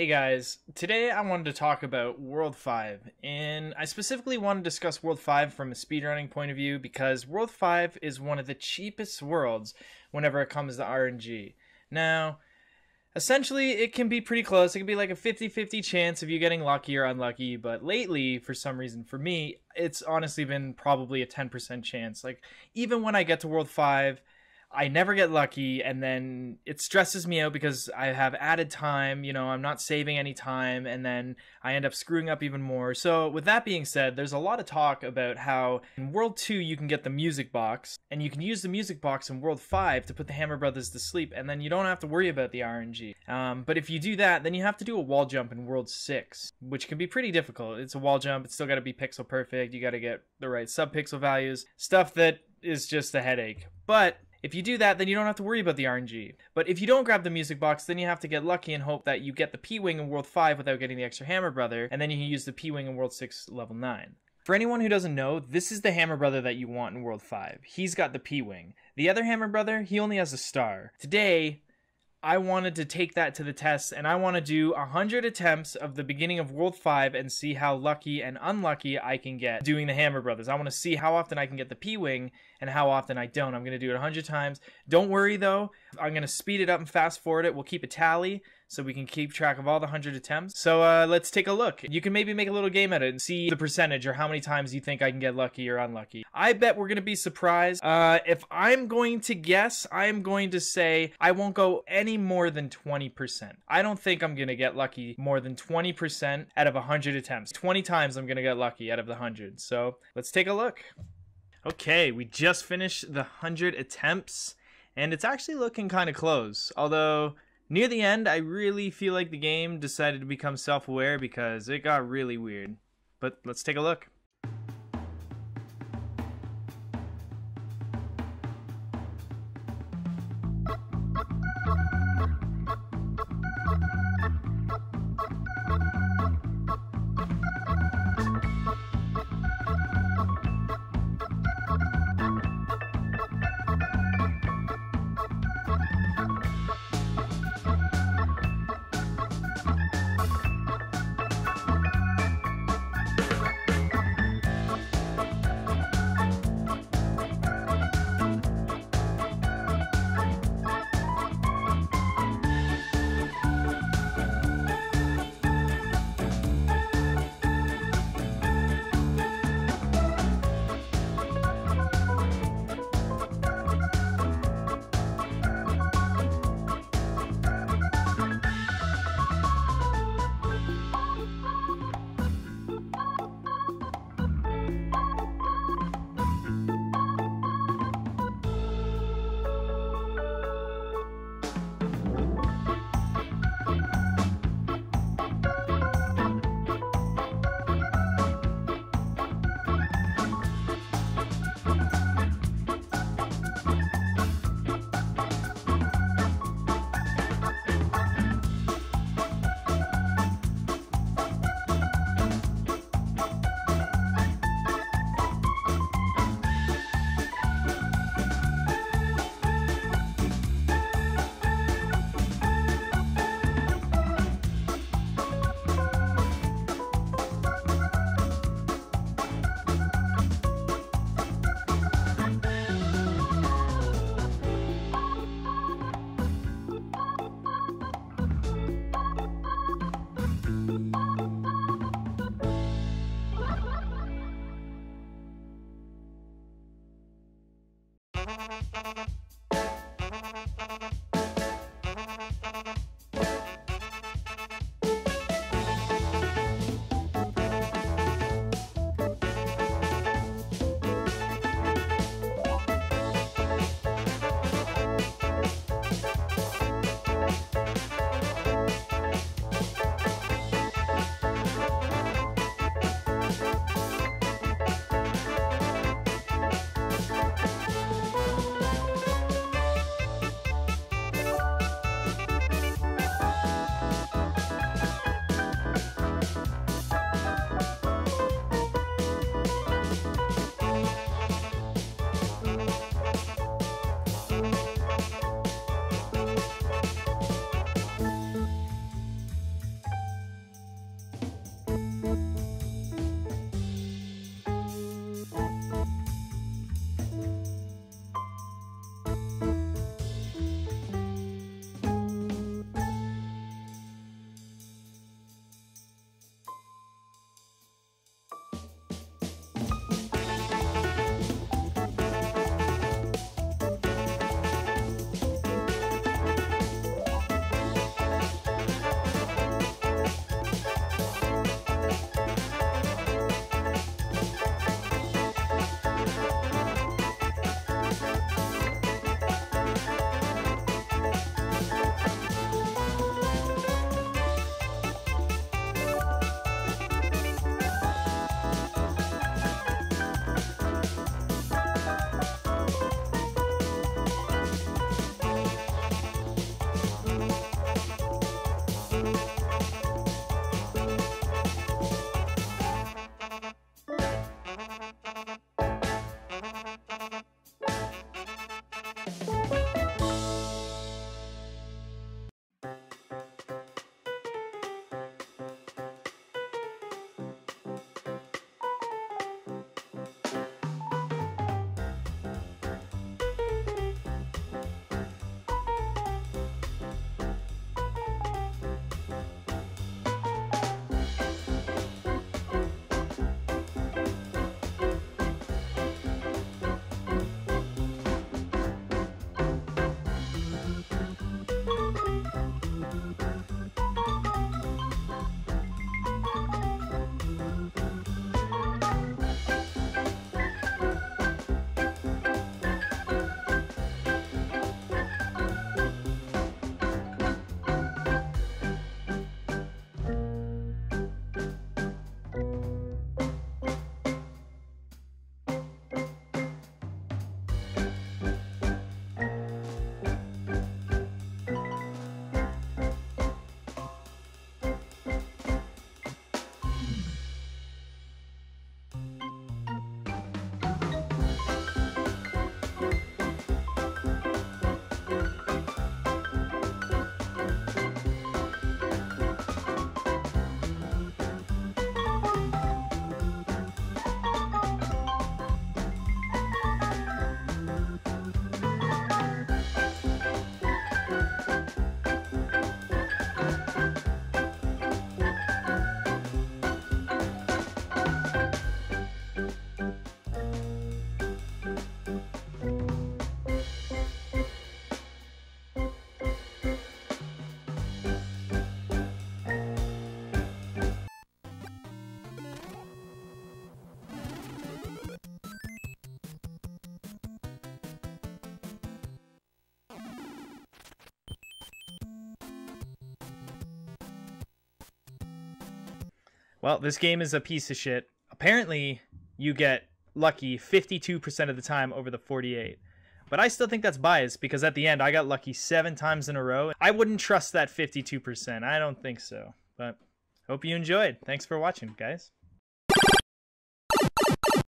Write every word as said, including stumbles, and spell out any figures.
Hey guys, today I wanted to talk about World five, and I specifically want to discuss World five from a speedrunning point of view because World five is one of the cheapest worlds whenever it comes to R N G. Now, essentially it can be pretty close, it can be like a fifty fifty chance of you getting lucky or unlucky, but lately, for some reason for me, it's honestly been probably a ten percent chance. Like, even when I get to World five, I never get lucky, and then it stresses me out because I have added time, you know, I'm not saving any time, and then I end up screwing up even more. So with that being said, there's a lot of talk about how in World two you can get the music box, and you can use the music box in World five to put the Hammer Brothers to sleep, and then you don't have to worry about the R N G. Um, but if you do that, then you have to do a wall jump in World six, which can be pretty difficult. It's a wall jump, it's still got to be pixel perfect, you got to get the right sub-pixel values, stuff that is just a headache. But if you do that, then you don't have to worry about the R N G. But if you don't grab the music box, then you have to get lucky and hope that you get the P-Wing in World five without getting the extra Hammer Brother, and then you can use the P-Wing in World six Level nine. For anyone who doesn't know, this is the Hammer Brother that you want in World five. He's got the P-Wing. The other Hammer Brother, he only has a star. Today, I wanted to take that to the test, and I want to do one hundred attempts of the beginning of World five and see how lucky and unlucky I can get doing the Hammer Brothers. I want to see how often I can get the P-Wing and how often I don't. I'm going to do it one hundred times. Don't worry, though. I'm going to speed it up and fast forward it. We'll keep a tally so we can keep track of all the one hundred attempts. So uh, let's take a look. You can maybe make a little game at it and see the percentage or how many times you think I can get lucky or unlucky. I bet we're going to be surprised. Uh, if I'm going to guess, I'm going to say I won't go any more than twenty percent. I don't think I'm gonna get lucky more than twenty percent out of one hundred attempts. twenty times I'm gonna get lucky out of the one hundred. So let's take a look. Okay, we just finished the one hundred attempts, and it's actually looking kind of close. Although near the end, I really feel like the game decided to become self-aware because it got really weird. But let's take a look. Well, this game is a piece of shit. Apparently, you get lucky fifty-two percent of the time over the forty-eight. But I still think that's biased because at the end, I got lucky seven times in a row. I wouldn't trust that fifty-two percent. I don't think so. But hope you enjoyed. Thanks for watching, guys.